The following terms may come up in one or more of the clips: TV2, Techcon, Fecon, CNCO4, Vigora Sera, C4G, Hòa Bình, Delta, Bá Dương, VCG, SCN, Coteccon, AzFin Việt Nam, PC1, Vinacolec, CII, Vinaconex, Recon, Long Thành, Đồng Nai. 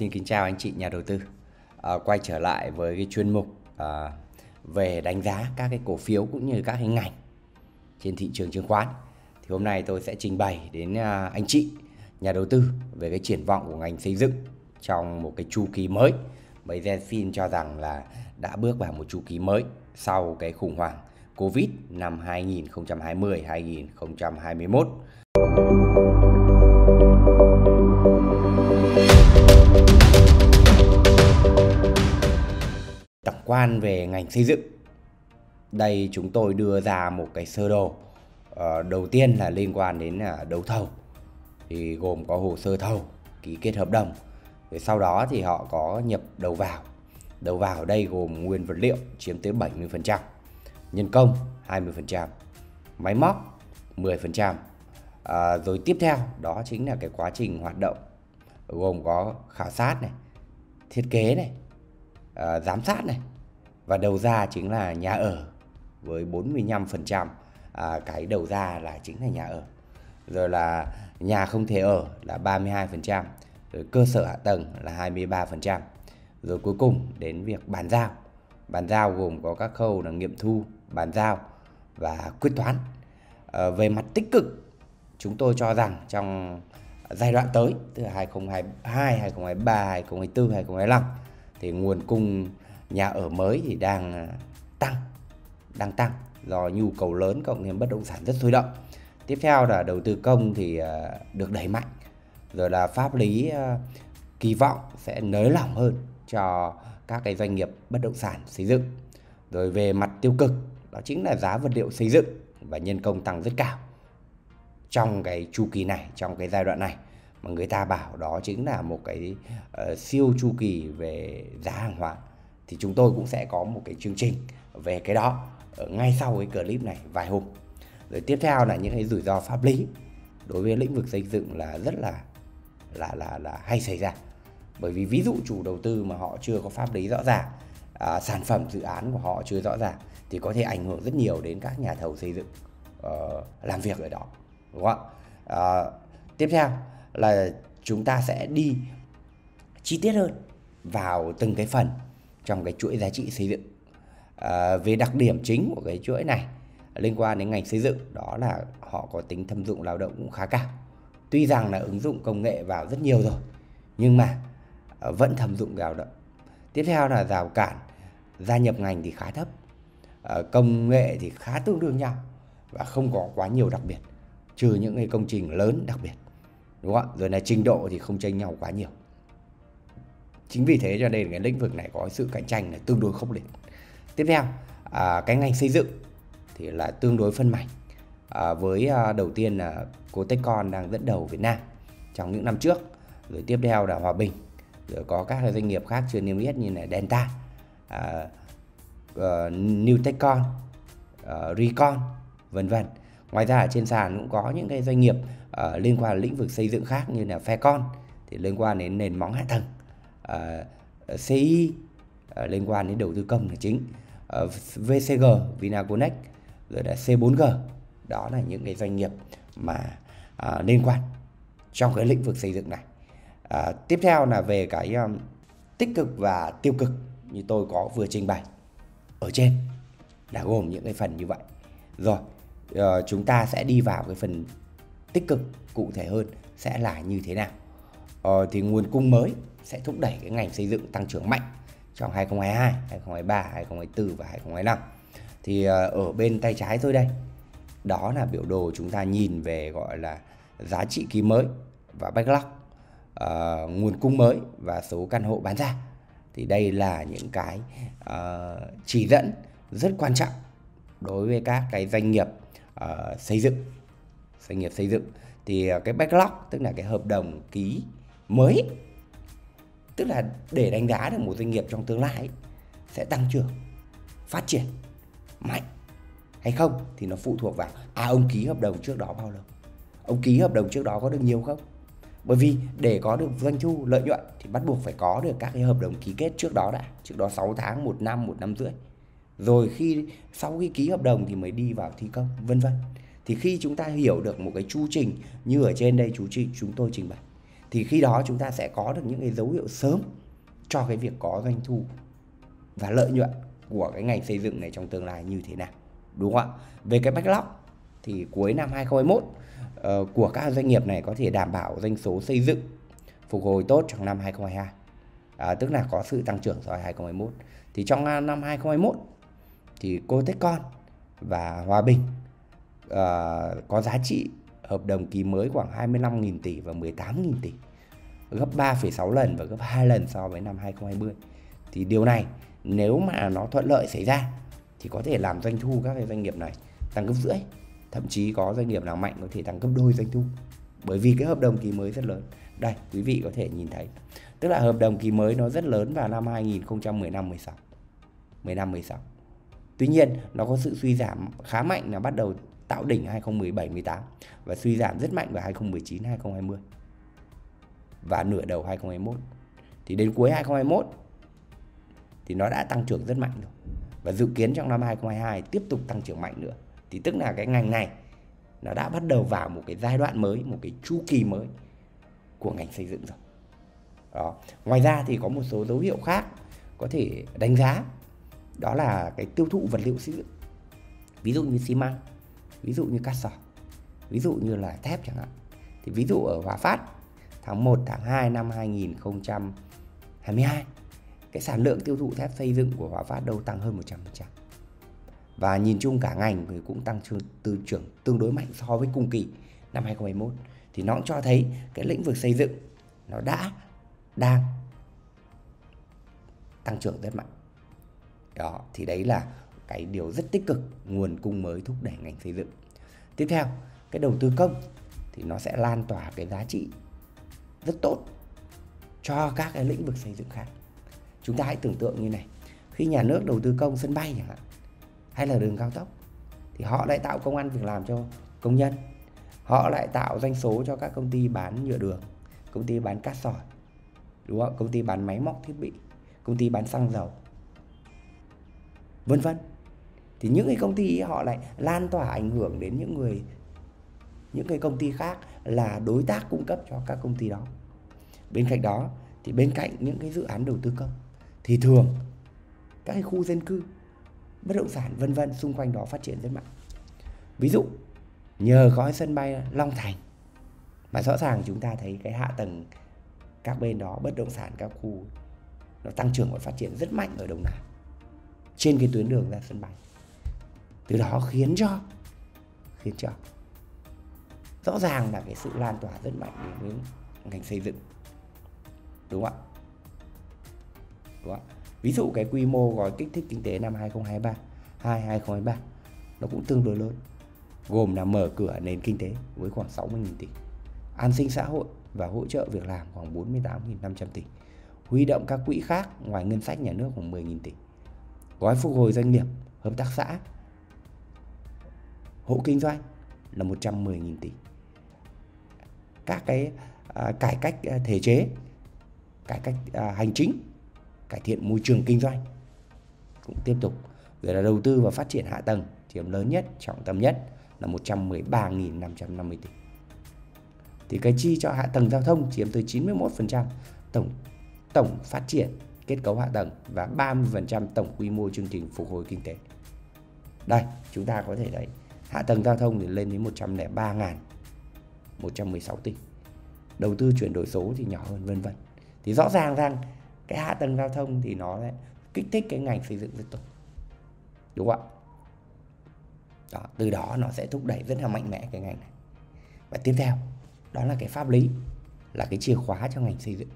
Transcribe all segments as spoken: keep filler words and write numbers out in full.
Xin kính chào anh chị nhà đầu tư. À, quay trở lại với cái chuyên mục à, về đánh giá các cái cổ phiếu cũng như các cái ngành trên thị trường chứng khoán. Thì hôm nay tôi sẽ trình bày đến à, anh chị nhà đầu tư về cái triển vọng của ngành xây dựng trong một cái chu kỳ mới. Bởi vì AzFin cho rằng là đã bước vào một chu kỳ mới sau cái khủng hoảng Covid năm hai nghìn không trăm hai mươi hai nghìn không trăm hai mươi mốt. Tổng quan về ngành xây dựng, đây chúng tôi đưa ra một cái sơ đồ. Ờ, đầu tiên là liên quan đến đấu thầu, thì gồm có hồ sơ thầu, ký kết hợp đồng, rồi sau đó thì họ có nhập đầu vào. Đầu vào ở đây gồm nguyên vật liệu chiếm tới bảy mươi phần trăm, nhân công hai mươi phần trăm, máy móc mười phần trăm. À, rồi tiếp theo đó chính là cái quá trình hoạt động, gồm có khảo sát này, thiết kế này, à, giám sát này, và đầu ra chính là nhà ở với bốn mươi lăm phần trăm. À, cái đầu ra là chính là nhà ở, rồi là nhà không thể ở là ba mươi hai phần trăm, rồi cơ sở hạ tầng là hai mươi ba phần trăm, rồi cuối cùng đến việc bàn giao. Bàn giao gồm có các khâu là nghiệm thu, bàn giao và quyết toán. À, về mặt tích cực, chúng tôi cho rằng trong giai đoạn tới, từ hai nghìn không trăm hai mươi hai, hai nghìn không trăm hai mươi ba, hai nghìn không trăm hai mươi tư, hai nghìn không trăm hai mươi lăm, thì nguồn cung nhà ở mới thì đang tăng, đang tăng do nhu cầu lớn cộng thêm bất động sản rất sôi động. Tiếp theo là đầu tư công thì được đẩy mạnh, rồi là pháp lý kỳ vọng sẽ nới lỏng hơn cho các cái doanh nghiệp bất động sản xây dựng. Rồi về mặt tiêu cực, đó chính là giá vật liệu xây dựng và nhân công tăng rất cao trong cái chu kỳ này, trong cái giai đoạn này, mà người ta bảo đó chính là một cái uh, siêu chu kỳ về giá hàng hóa. Thì chúng tôi cũng sẽ có một cái chương trình về cái đó ở ngay sau cái clip này vài hôm. Rồi tiếp theo là những cái rủi ro pháp lý đối với lĩnh vực xây dựng là rất là là là là hay xảy ra, bởi vì ví dụ chủ đầu tư mà họ chưa có pháp lý rõ ràng, uh, sản phẩm dự án của họ chưa rõ ràng thì có thể ảnh hưởng rất nhiều đến các nhà thầu xây dựng uh, làm việc ở đó. Đúng không? À, tiếp theo là chúng ta sẽ đi chi tiết hơn vào từng cái phần trong cái chuỗi giá trị xây dựng. À, về đặc điểm chính của cái chuỗi này liên quan đến ngành xây dựng, đó là họ có tính thâm dụng lao động cũng khá cao. Tuy rằng là ứng dụng công nghệ vào rất nhiều rồi, nhưng mà vẫn thâm dụng lao động. Tiếp theo là rào cản gia nhập ngành thì khá thấp, à, công nghệ thì khá tương đương nhau và không có quá nhiều đặc biệt, trừ những cái công trình lớn đặc biệt, đúng không? Rồi là trình độ thì không chênh nhau quá nhiều. Chính vì thế cho nên cái lĩnh vực này có sự cạnh tranh là tương đối khốc liệt. Tiếp theo, à, cái ngành xây dựng thì là tương đối phân mảnh. À, với à, đầu tiên là Coteccon đang dẫn đầu Việt Nam trong những năm trước. Rồi tiếp theo là Hòa Bình. Rồi có các doanh nghiệp khác chưa niêm yết như là Delta, à, uh, New Techcon, uh, Recon, vân vân. Ngoài ra ở trên sàn cũng có những cái doanh nghiệp uh, liên quan lĩnh vực xây dựng khác như là Fecon thì liên quan đến nền móng hạ tầng, uh, xê i uh, liên quan đến đầu tư công là chính, uh, vê xê giê, Vinaconex, rồi là xê bốn giê. Đó là những cái doanh nghiệp mà uh, liên quan trong cái lĩnh vực xây dựng này. Uh, tiếp theo là về cái um, tích cực và tiêu cực như tôi có vừa trình bày ở trên, là gồm những cái phần như vậy. Rồi. Ờ, chúng ta sẽ đi vào cái phần tích cực cụ thể hơn sẽ là như thế nào. Ờ, thì nguồn cung mới sẽ thúc đẩy cái ngành xây dựng tăng trưởng mạnh trong hai nghìn không trăm hai mươi hai, hai nghìn không trăm hai mươi ba, hai nghìn không trăm hai mươi tư và hai nghìn không trăm hai mươi lăm. Thì ở bên tay trái tôi đây, đó là biểu đồ chúng ta nhìn về gọi là giá trị ký mới và backlog, ờ, nguồn cung mới và số căn hộ bán ra. Thì đây là những cái uh, chỉ dẫn rất quan trọng đối với các cái doanh nghiệp Uh, xây dựng doanh nghiệp xây dựng. Thì uh, cái backlog tức là cái hợp đồng ký mới, tức là để đánh giá được một doanh nghiệp trong tương lai ấy, sẽ tăng trưởng phát triển mạnh hay không thì nó phụ thuộc vào à ông ký hợp đồng trước đó bao lâu, ông ký hợp đồng trước đó có được nhiều không. Bởi vì để có được doanh thu lợi nhuận thì bắt buộc phải có được các cái hợp đồng ký kết trước đó đã, trước đó sáu tháng, một năm, một năm rưỡi. Rồi khi sau khi ký hợp đồng thì mới đi vào thi công, vân vân. Thì khi chúng ta hiểu được một cái chu trình như ở trên đây chú chị chúng tôi trình bày Thì khi đó chúng ta sẽ có được những cái dấu hiệu sớm cho cái việc có doanh thu và lợi nhuận của cái ngành xây dựng này trong tương lai như thế nào, đúng không ạ? Về cái backlog thì cuối năm hai không hai mốt uh, của các doanh nghiệp này có thể đảm bảo doanh số xây dựng phục hồi tốt trong năm hai không hai hai, à, tức là có sự tăng trưởng so với hai không hai mốt. Thì trong năm hai không hai mốt thì Coteccon và Hòa Bình uh, có giá trị hợp đồng ký mới khoảng hai mươi lăm nghìn tỷ và mười tám nghìn tỷ, gấp ba phẩy sáu lần và gấp hai lần so với năm hai không hai không. Thì điều này nếu mà nó thuận lợi xảy ra thì có thể làm doanh thu các doanh nghiệp này tăng gấp rưỡi, thậm chí có doanh nghiệp nào mạnh có thể tăng gấp đôi doanh thu, bởi vì cái hợp đồng ký mới rất lớn. Đây, quý vị có thể nhìn thấy, tức là hợp đồng ký mới nó rất lớn vào năm hai nghìn không trăm mười lăm mười sáu. Tuy nhiên, nó có sự suy giảm khá mạnh là bắt đầu tạo đỉnh hai không một bảy mười tám và suy giảm rất mạnh vào hai không một chín hai không hai không và nửa đầu hai không hai mốt. Thì đến cuối hai không hai mốt thì nó đã tăng trưởng rất mạnh rồi. Và dự kiến trong năm hai không hai hai tiếp tục tăng trưởng mạnh nữa. Thì tức là cái ngành này nó đã bắt đầu vào một cái giai đoạn mới, một cái chu kỳ mới của ngành xây dựng rồi. Đó. Ngoài ra thì có một số dấu hiệu khác có thể đánh giá, đó là cái tiêu thụ vật liệu xây dựng. Ví dụ như xi măng, ví dụ như cát sỏi, ví dụ như là thép chẳng hạn. Thì ví dụ ở Hòa Phát tháng một tháng hai năm hai nghìn không trăm hai mươi hai, cái sản lượng tiêu thụ thép xây dựng của Hòa Phát đâu tăng hơn một trăm phần trăm. Và nhìn chung cả ngành thì cũng tăng từ trưởng tương đối mạnh so với cùng kỳ năm hai không hai mốt. Thì nó cũng cho thấy cái lĩnh vực xây dựng nó đã đang tăng trưởng rất mạnh. Đó, thì đấy là cái điều rất tích cực, nguồn cung mới thúc đẩy ngành xây dựng. Tiếp theo, cái đầu tư công thì nó sẽ lan tỏa cái giá trị rất tốt cho các cái lĩnh vực xây dựng khác. Chúng ta hãy tưởng tượng như này, khi nhà nước đầu tư công sân bay chẳng hạn, hay là đường cao tốc, thì họ lại tạo công ăn việc làm cho công nhân, họ lại tạo doanh số cho các công ty bán nhựa đường, công ty bán cát sỏi, đúng không? Công ty bán máy móc thiết bị, công ty bán xăng dầu, vân vân. Thì những cái công ty họ lại lan tỏa ảnh hưởng đến những người, những cái công ty khác là đối tác cung cấp cho các công ty đó. Bên cạnh đó thì bên cạnh những cái dự án đầu tư công thì thường các cái khu dân cư, bất động sản vân vân xung quanh đó phát triển rất mạnh. Ví dụ nhờ có sân bay Long Thành mà rõ ràng chúng ta thấy cái hạ tầng các bên đó, bất động sản các khu nó tăng trưởng và phát triển rất mạnh ở Đồng Nai, trên cái tuyến đường ra sân bay. Từ đó khiến cho khiến cho rõ ràng là cái sự lan tỏa rất mạnh đến với ngành xây dựng, đúng không ạ? Đúng không? Ví dụ cái quy mô gói kích thích kinh tế năm hai không hai ba nó cũng tương đối lớn, gồm là mở cửa nền kinh tế với khoảng sáu mươi nghìn tỷ, an sinh xã hội và hỗ trợ việc làm khoảng bốn mươi tám nghìn năm trăm tỷ, huy động các quỹ khác ngoài ngân sách nhà nước khoảng mười nghìn tỷ, gói phục hồi doanh nghiệp, hợp tác xã, hộ kinh doanh là một trăm mười nghìn tỷ, các cái à, cải cách thể chế, cải cách à, hành chính, cải thiện môi trường kinh doanh cũng tiếp tục. Rồi là đầu tư và phát triển hạ tầng chiếm lớn nhất, trọng tâm nhất là một trăm mười ba nghìn năm trăm năm mươi tỷ. Thì cái chi cho hạ tầng giao thông chiếm tới chín mươi mốt phần trăm tổng tổng phát triển kết cấu hạ tầng và ba mươi phần trăm tổng quy mô chương trình phục hồi kinh tế. Đây, chúng ta có thể thấy hạ tầng giao thông thì lên đến một trăm lẻ ba nghìn một trăm mười sáu tỷ. Đầu tư chuyển đổi số thì nhỏ hơn vân vân. Thì rõ ràng rằng cái hạ tầng giao thông thì nó lại kích thích cái ngành xây dựng rất tốt, đúng không ạ? Đó, từ đó nó sẽ thúc đẩy rất là mạnh mẽ cái ngành này. Và tiếp theo, đó là cái pháp lý, là cái chìa khóa cho ngành xây dựng.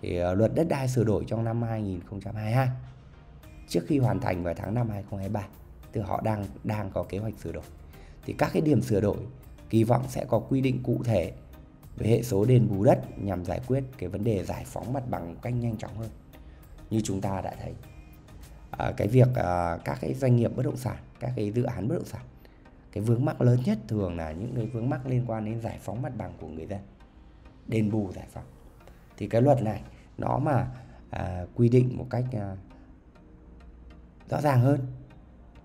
Thì luật đất đai sửa đổi trong năm hai nghìn không trăm hai mươi hai, trước khi hoàn thành vào tháng năm hai không hai ba, thì họ đang đang có kế hoạch sửa đổi. Thì các cái điểm sửa đổi kỳ vọng sẽ có quy định cụ thể về hệ số đền bù đất nhằm giải quyết cái vấn đề giải phóng mặt bằng một cách nhanh chóng hơn. Như chúng ta đã thấy, à, cái việc à, các cái doanh nghiệp bất động sản, các cái dự án bất động sản, cái vướng mắc lớn nhất thường là những cái vướng mắc liên quan đến giải phóng mặt bằng của người dân, đền bù giải phóng. Thì cái luật này nó mà à, quy định một cách à, rõ ràng hơn,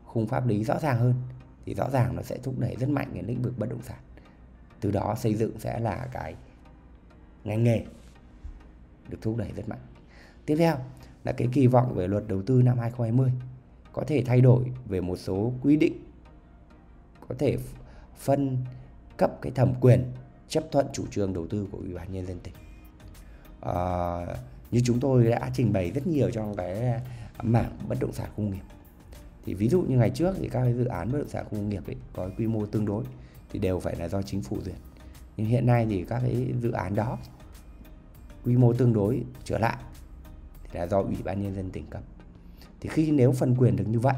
khung pháp lý rõ ràng hơn, thì rõ ràng nó sẽ thúc đẩy rất mạnh cái lĩnh vực bất động sản. Từ đó xây dựng sẽ là cái ngành nghề được thúc đẩy rất mạnh. Tiếp theo là cái kỳ vọng về luật đầu tư năm hai không hai không có thể thay đổi về một số quy định, có thể phân cấp cái thẩm quyền chấp thuận chủ trương đầu tư của Ủy ban Nhân dân tỉnh. À, như chúng tôi đã trình bày rất nhiều trong cái mảng bất động sản khu công nghiệp. Thì ví dụ như ngày trước thì các dự án bất động sản khu công nghiệp ấy, có quy mô tương đối thì đều phải là do chính phủ duyệt. Nhưng hiện nay thì các cái dự án đó quy mô tương đối trở lại thì là do Ủy ban Nhân dân tỉnh cấp. Thì khi nếu phân quyền được như vậy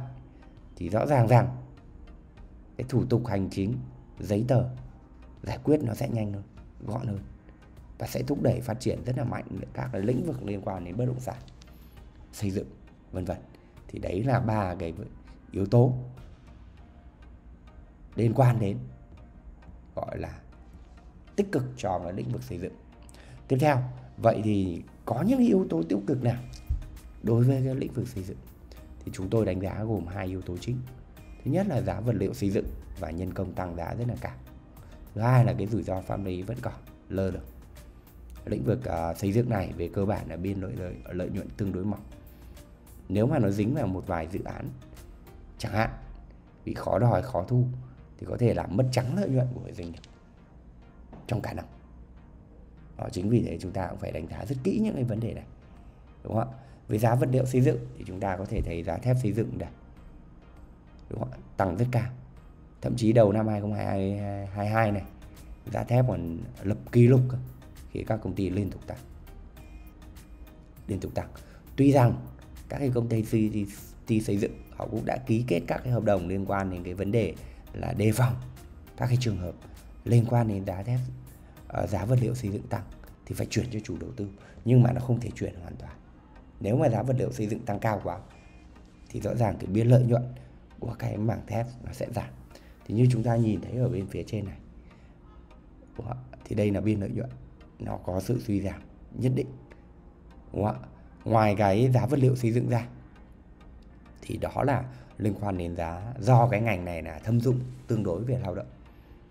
thì rõ ràng rằng cái thủ tục hành chính, giấy tờ giải quyết nó sẽ nhanh hơn, gọn hơn và sẽ thúc đẩy phát triển rất là mạnh các cái lĩnh vực liên quan đến bất động sản, xây dựng, vân vân. Thì đấy là ba cái yếu tố liên quan đến gọi là tích cực cho cái lĩnh vực xây dựng. Tiếp theo, vậy thì có những yếu tố tiêu cực nào đối với cái lĩnh vực xây dựng? Thì chúng tôi đánh giá gồm hai yếu tố chính. Thứ nhất là giá vật liệu xây dựng và nhân công tăng giá rất là cao. Thứ hai là cái rủi ro pháp lý vẫn còn lơ được. Lĩnh vực uh, xây dựng này về cơ bản là biên lợi, lợi, lợi nhuận tương đối mỏng. Nếu mà nó dính vào một vài dự án chẳng hạn vì khó đòi khó thu thì có thể làm mất trắng lợi nhuận của doanh nghiệp trong cả năm. Đó, chính vì thế chúng ta cũng phải đánh giá rất kỹ những cái vấn đề này, đúng không ạ? Với giá vật liệu xây dựng thì chúng ta có thể thấy giá thép xây dựng này, đúng không? Tăng rất cao. Thậm chí đầu năm hai không hai hai này giá thép còn lập kỷ lục khi các công ty liên tục tăng. Liên tục tăng. Tuy rằng các cái công ty, ty xây dựng họ cũng đã ký kết các cái hợp đồng liên quan đến cái vấn đề là đề phòng các cái trường hợp liên quan đến giá thép, giá vật liệu xây dựng tăng thì phải chuyển cho chủ đầu tư, nhưng mà nó không thể chuyển hoàn toàn. Nếu mà giá vật liệu xây dựng tăng cao quá thì rõ ràng cái biên lợi nhuận của cái mảng thép nó sẽ giảm. Thì như chúng ta nhìn thấy ở bên phía trên này, thì đây là biên lợi nhuận nó có sự suy giảm nhất định, đúng không ạ? Ngoài cái giá vật liệu xây dựng ra thì đó là liên quan đến giá, do cái ngành này là thâm dụng tương đối về lao động,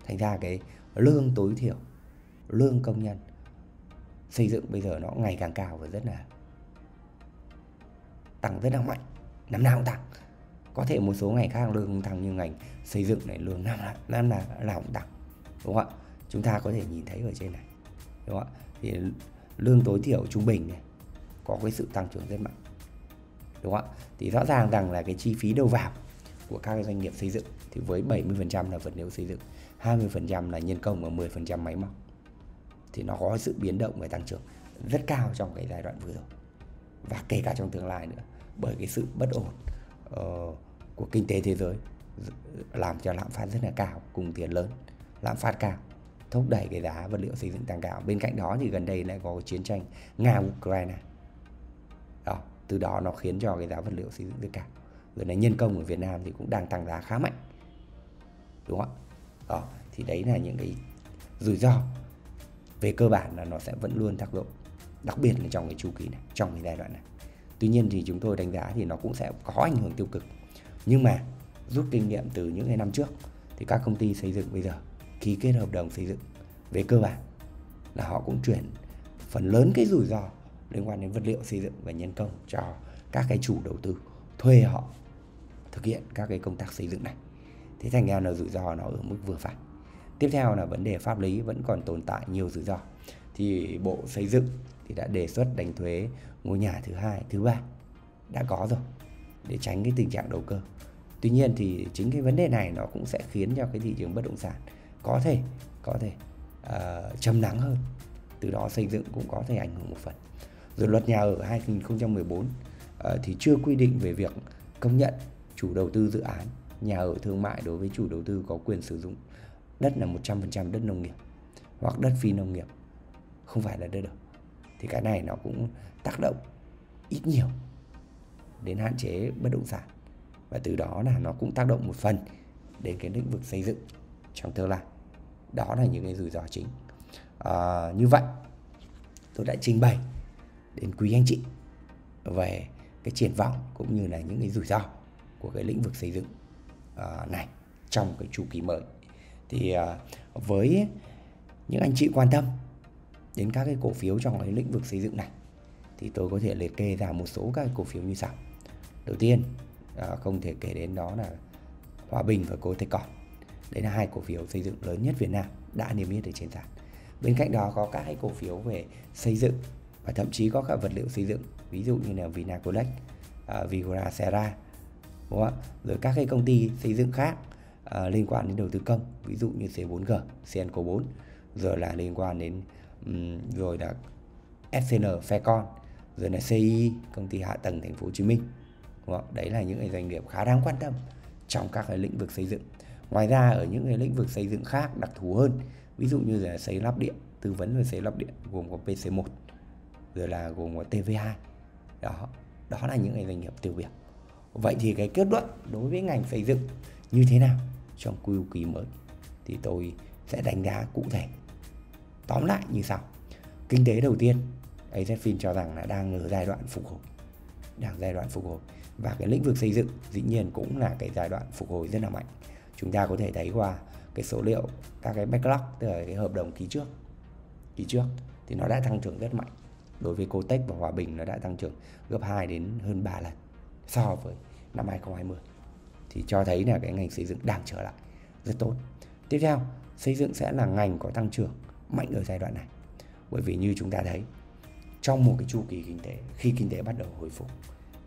thành ra cái lương tối thiểu, lương công nhân xây dựng bây giờ nó ngày càng cao và rất là tăng rất là mạnh, năm nào cũng tăng. Có thể một số ngành khác lương không tăng nhưng ngành xây dựng này lương năm nào, năm nào, nào cũng tăng, đúng không ạ? Chúng ta có thể nhìn thấy ở trên này, đúng không ạ? Thì lương tối thiểu trung bình này có cái sự tăng trưởng rất mạnh, đúng không ạ? Thì rõ ràng rằng là cái chi phí đầu vào của các doanh nghiệp xây dựng thì với bảy mươi phần trăm là vật liệu xây dựng, hai mươi phần trăm là nhân công và mười phần trăm máy móc thì nó có sự biến động và tăng trưởng rất cao trong cái giai đoạn vừa rồi và kể cả trong tương lai nữa, bởi cái sự bất ổn uh, của kinh tế thế giới làm cho lạm phát rất là cao, cùng tiền lớn, lạm phát cao thúc đẩy cái giá vật liệu xây dựng tăng cao. Bên cạnh đó thì gần đây lại có chiến tranh Nga-Ukraine. Đó, từ đó nó khiến cho cái giá vật liệu xây dựng rất cao. Rồi là nhân công ở Việt Nam thì cũng đang tăng giá khá mạnh, đúng không ạ? Đó, thì đấy là những cái rủi ro về cơ bản là nó sẽ vẫn luôn tác động, đặc biệt là trong cái chu kỳ này, trong cái giai đoạn này. Tuy nhiên thì chúng tôi đánh giá thì nó cũng sẽ có ảnh hưởng tiêu cực. Nhưng mà rút kinh nghiệm từ những cái năm trước thì các công ty xây dựng bây giờ ký kết hợp đồng xây dựng về cơ bản là họ cũng chuyển phần lớn cái rủi ro liên quan đến vật liệu xây dựng và nhân công cho các cái chủ đầu tư thuê họ thực hiện các cái công tác xây dựng này. Thế thành ra là rủi ro nó ở mức vừa phải. Tiếp theo là vấn đề pháp lý vẫn còn tồn tại nhiều rủi ro. Thì Bộ Xây dựng thì đã đề xuất đánh thuế ngôi nhà thứ hai, thứ ba đã có rồi để tránh cái tình trạng đầu cơ. Tuy nhiên thì chính cái vấn đề này nó cũng sẽ khiến cho cái thị trường bất động sản có thể có thể uh, trầm lắng hơn, từ đó xây dựng cũng có thể ảnh hưởng một phần. Rồi luật nhà ở hai không một bốn uh, thì chưa quy định về việc công nhận chủ đầu tư dự án nhà ở thương mại đối với chủ đầu tư có quyền sử dụng đất là một trăm phần trăm đất nông nghiệp hoặc đất phi nông nghiệp, không phải là đất ở. Thì cái này nó cũng tác động ít nhiều đến hạn chế bất động sản và từ đó là nó cũng tác động một phần đến cái lĩnh vực xây dựng trong tương lai. Đó là những cái rủi ro chính. À, như vậy tôi đã trình bày đến quý anh chị về cái triển vọng cũng như là những cái rủi ro của cái lĩnh vực xây dựng à, này trong cái chu kỳ mới. Thì à, với những anh chị quan tâm đến các cái cổ phiếu trong cái lĩnh vực xây dựng này, thì tôi có thể liệt kê ra một số các cổ phiếu như sau. Đầu tiên không thể kể đến đó là Hòa Bình và Coteccon. Đấy là hai cổ phiếu xây dựng lớn nhất Việt Nam đã niêm yết ở trên sàn. Bên cạnh đó có các cổ phiếu về xây dựng và thậm chí có cả vật liệu xây dựng, ví dụ như là Vinacolec, uh, Vigora Sera, đúng không? Rồi các cái công ty xây dựng khác uh, liên quan đến đầu tư công, ví dụ như C bốn G, C N C O bốn, rồi là liên quan đến um, rồi là S C N, Fecon, rồi là C I I, công ty hạ tầng Thành phố Hồ Chí Minh, đúng không? Đấy là những cái doanh nghiệp khá đáng quan tâm trong các cái lĩnh vực xây dựng. Ngoài ra ở những cái lĩnh vực xây dựng khác đặc thù hơn, ví dụ như là xây lắp điện, tư vấn về xây lắp điện gồm có P C một, rồi là gồm có T V hai. Đó, đó là những cái doanh nghiệp tiêu biểu. Vậy thì cái kết luận đối với ngành xây dựng như thế nào trong quy kỳ mới thì tôi sẽ đánh giá cụ thể. Tóm lại như sau. Kinh tế đầu tiên, AzFin cho rằng là đang ở giai đoạn phục hồi. Đang giai đoạn phục hồi và cái lĩnh vực xây dựng dĩ nhiên cũng là cái giai đoạn phục hồi rất là mạnh. Chúng ta có thể thấy qua cái số liệu các cái backlog, tức là cái hợp đồng ký trước. Ký trước thì nó đã tăng trưởng rất mạnh. Đối với Cotech và Hòa Bình nó đã tăng trưởng gấp hai đến hơn ba lần so với năm hai không hai không. Thì cho thấy là cái ngành xây dựng đang trở lại rất tốt. Tiếp theo, xây dựng sẽ là ngành có tăng trưởng mạnh ở giai đoạn này. Bởi vì như chúng ta thấy, trong một cái chu kỳ kinh tế, khi kinh tế bắt đầu hồi phục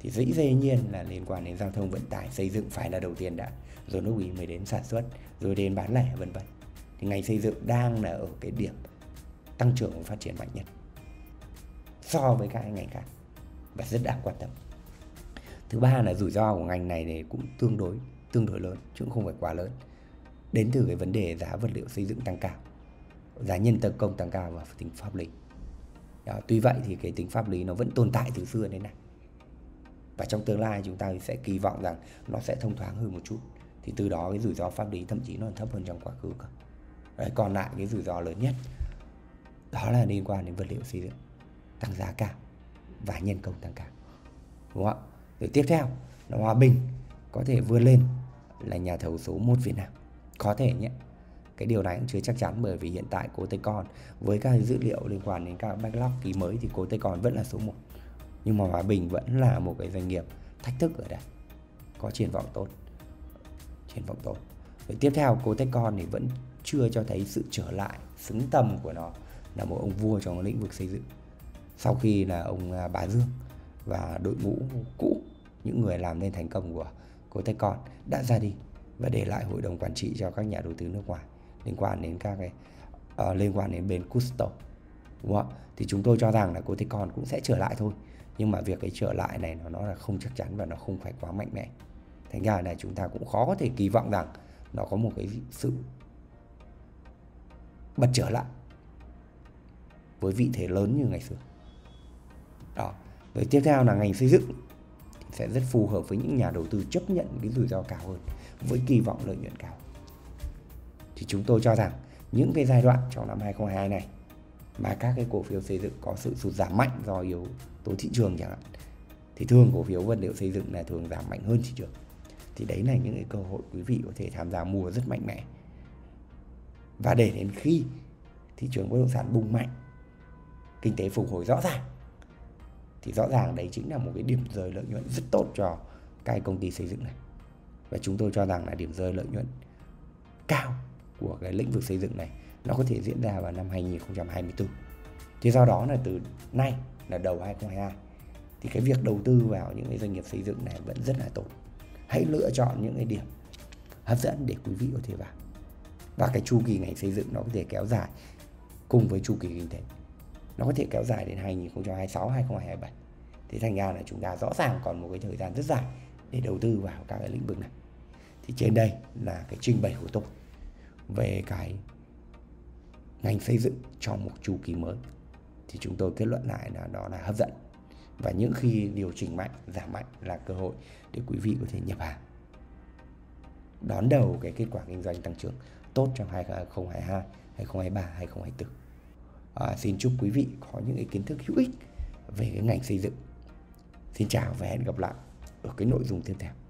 thì dĩ nhiên là liên quan đến giao thông vận tải, xây dựng phải là đầu tiên đã, rồi lúc ý mới đến sản xuất, rồi đến bán lẻ vân vân. Thì ngành xây dựng đang là ở cái điểm tăng trưởng và phát triển mạnh nhất so với các ngành khác và rất đáng quan tâm. Thứ ba là rủi ro của ngành này thì cũng tương đối tương đối lớn chứ không phải quá lớn, đến từ cái vấn đề giá vật liệu xây dựng tăng cao, giá nhân công tăng cao và tính pháp lý. Đó, tuy vậy thì cái tính pháp lý nó vẫn tồn tại từ xưa đến nay. Và trong tương lai chúng ta sẽ kỳ vọng rằng nó sẽ thông thoáng hơn một chút. Thì từ đó cái rủi ro pháp lý thậm chí nó thấp hơn trong quá khứ cơ. Đấy, còn lại cái rủi ro lớn nhất đó là liên quan đến vật liệu xây dựng tăng giá cao và nhân công tăng cao, đúng không ạ? Rồi tiếp theo là Hòa Bình có thể vươn lên là nhà thầu số một Việt Nam. Có thể nhé. Cái điều này cũng chưa chắc chắn bởi vì hiện tại Coteccon với các dữ liệu liên quan đến các backlog ký mới thì Coteccon vẫn là số một. Nhưng mà Hòa Bình vẫn là một cái doanh nghiệp thách thức ở đây, có triển vọng tốt, triển vọng tốt. Rồi tiếp theo Coteccon thì vẫn chưa cho thấy sự trở lại xứng tầm của nó là một ông vua trong lĩnh vực xây dựng. Sau khi là ông Bá Dương và đội ngũ cũ, những người làm nên thành công của Coteccon đã ra đi và để lại hội đồng quản trị cho các nhà đầu tư nước ngoài liên quan đến các cái uh, liên quan đến bên Custo, đúng không? Thì chúng tôi cho rằng là Coteccon cũng sẽ trở lại thôi. Nhưng mà việc cái trở lại này nó, nó là không chắc chắn và nó không phải quá mạnh mẽ. Thành ra là chúng ta cũng khó có thể kỳ vọng rằng nó có một cái sự bật trở lại với vị thế lớn như ngày xưa. Đó. Rồi tiếp theo là ngành xây dựng sẽ rất phù hợp với những nhà đầu tư chấp nhận cái rủi ro cao hơn với kỳ vọng lợi nhuận cao. Thì chúng tôi cho rằng những cái giai đoạn trong năm hai không hai hai này mà các cái cổ phiếu xây dựng có sự sụt giảm mạnh do yếu tố thị trường chẳng hạn, thì thường cổ phiếu vật liệu xây dựng là thường giảm mạnh hơn thị trường. Thì đấy là những cái cơ hội quý vị có thể tham gia mua rất mạnh mẽ. Và để đến khi thị trường bất động sản bùng mạnh, kinh tế phục hồi rõ ràng, thì rõ ràng đấy chính là một cái điểm rơi lợi nhuận rất tốt cho các công ty xây dựng này. Và chúng tôi cho rằng là điểm rơi lợi nhuận cao của cái lĩnh vực xây dựng này nó có thể diễn ra vào năm hai nghìn không trăm hai mươi tư. Thì do đó là từ nay là đầu hai không hai hai thì cái việc đầu tư vào những cái doanh nghiệp xây dựng này vẫn rất là tốt. Hãy lựa chọn những cái điểm hấp dẫn để quý vị có thể vào. Và cái chu kỳ ngành xây dựng nó có thể kéo dài cùng với chu kỳ kinh tế. Nó có thể kéo dài đến hai nghìn không trăm hai mươi sáu, hai nghìn không trăm hai mươi bảy. Thì thành ra là chúng ta rõ ràng còn một cái thời gian rất dài để đầu tư vào các cái lĩnh vực này. Thì trên đây là cái trình bày của tôi về cái ngành xây dựng trong một chu kỳ mới. Thì chúng tôi kết luận lại là đó là hấp dẫn. Và những khi điều chỉnh mạnh, giảm mạnh là cơ hội để quý vị có thể nhập hàng, đón đầu cái kết quả kinh doanh tăng trưởng tốt trong hai nghìn không trăm hai mươi hai, hai nghìn không trăm hai mươi ba, hai nghìn không trăm hai mươi tư. À, xin chúc quý vị có những cái kiến thức hữu ích về cái ngành xây dựng. Xin chào và hẹn gặp lại ở cái nội dung tiếp theo.